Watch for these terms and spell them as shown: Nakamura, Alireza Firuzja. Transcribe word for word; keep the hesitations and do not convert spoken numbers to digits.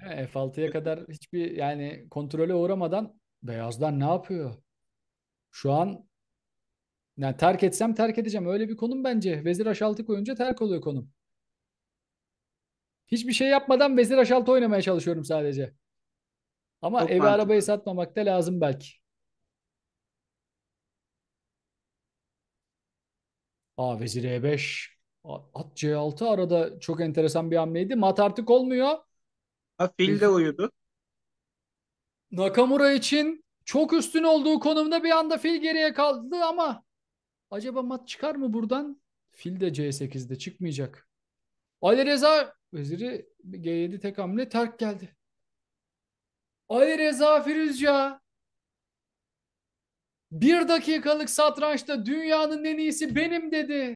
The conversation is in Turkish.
He, F altıya kadar hiçbir yani kontrole uğramadan beyazlar ne yapıyor? Şu an yani terk etsem terk edeceğim. Öyle bir konum bence. Vezir H altı koyunca terk oluyor konum. Hiçbir şey yapmadan vezir H altı oynamaya çalışıyorum sadece. Ama Çok evi mantıklı. arabayı satmamak da lazım belki. Aa vezir E beş. A- At C altı arada çok enteresan bir hamleydi. Mat artık olmuyor. Ha, fil de Biz uyudu. Nakamura için çok üstün olduğu konumda bir anda fil geriye kaldı ama acaba mat çıkar mı buradan? Fil de C sekizde çıkmayacak. Alireza veziri G yedi tek hamle terk geldi. Alireza Firuzja bir dakikalık satrançta dünyanın en iyisi benim dedi.